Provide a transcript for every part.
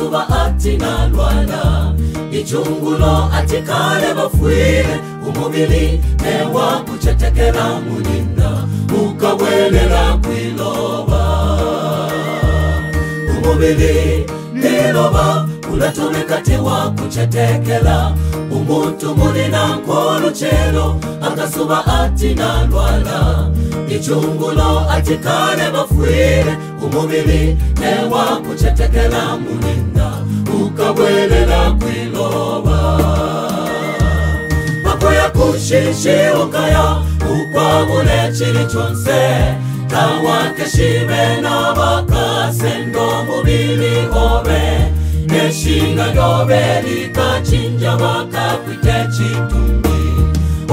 Zuba ati na lwana Ichungulo ati kale bafuire Umubili newa kuchetekera muninda Ukawelela kwiloba Umubili niloba Unatumekati wa kuchetekela Umutu munina nkolu chelo Akasuba ati na lwana Ichungulo ati kale bafuire Umubili newa kuchetekela muninda Ukawelela kwiloba Makoya kushishi ukaya Ukwa mune chili chonse Tawakeshime na bakase Ndo mubili ome Neshinga nyobe Lika chinja waka Kwite chitumbi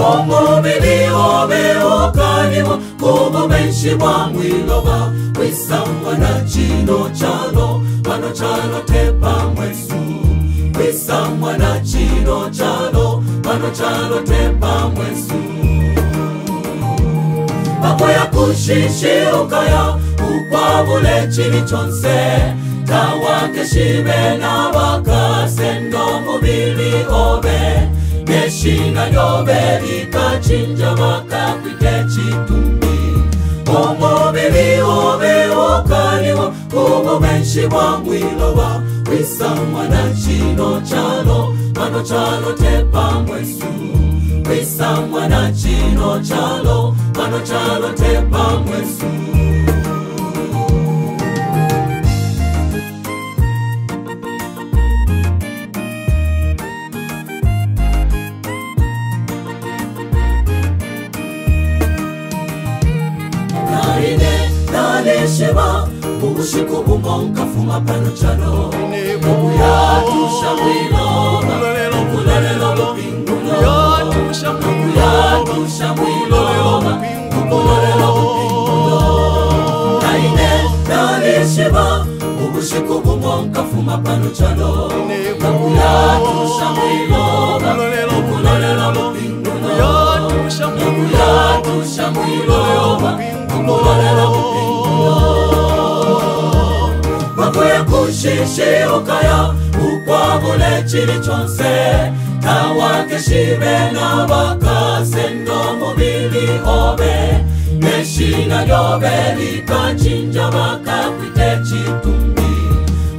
Omubili ome Okanimo kubumenshi Wa mwiloba Kwisangwa na chino chalo Wano chalo tepa mwesu Kwisangwa na chino chalo Wano chalo tepa mwesu Makoya kushishi ukaya Ukwabule chini chonse Tawakeshime na bakase Ndo mubili ome Neshinga nyobe Lika chinja waka Kwite chitumbi Omubili ome Okanimo kubumenshi Wa mwiloba Kwisangwa na chino chalo Wano chalo tepa mwesu Kwisangwa na chino chalo Wano chalo tepa mwesu. Sheba, Bushiku Bumonka Fuma Panochano, Buya Tusha Makoya kushishi ukaya Ukwabule chili chonse Tawakeshime na bakase Ndo mubili ome Neshinga nyobe Lika chinja waka Kwite chitumbi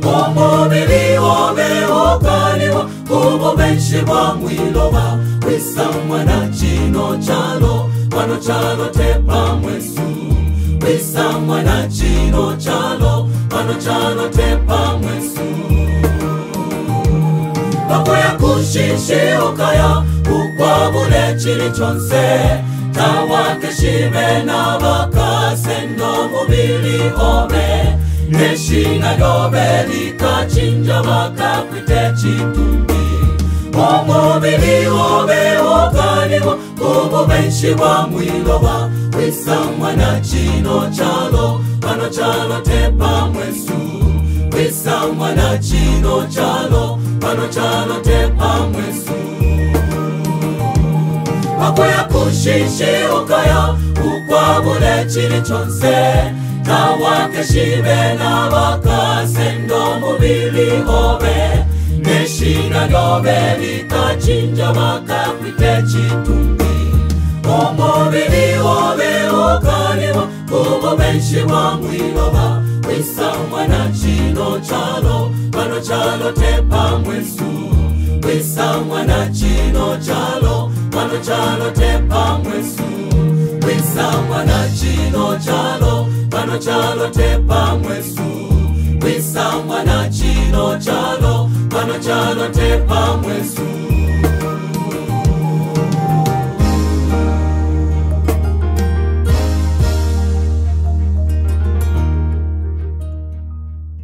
Umubili ome Okanimo kubumenshi Wa mwiloba Kwisangwa na chino chalo Wano chalo tepa mwesu Kwisangwa na chino chalo Wano chalo tepa mwesu. Makoya kushishi ukaya Ukwabule chili chonse Tawakeshime na bakase Ndo mubili ome Neshinga nyobe Lika chinja waka Kwite chitumbi Umubili ome Okanimo kubumenshi Wa mwiloba Kwisangwa na chino chalo Wano chalo tepa mwesu. Kwisangwa na chino chalo Wano chalo tepa mwesu. Makoya kushishi ukaya Ukwabule chili chonse Tawakeshime na bakase Ndo mubili ome Neshinga nyobe Lika chinja waka Kwite chitumbi Umubili ome Okanimo kubumenshi Wa mwiloba Kwisangwa na chino chalo Wano chalo tepa mwesu. Kwisangwa na chino chalo Wano chalo tepa mwesu. Kwisangwa na chino chalo Wano chalo tepa mwesu. Kwisangwa na chino chalo Wano chalo tepa mwesu.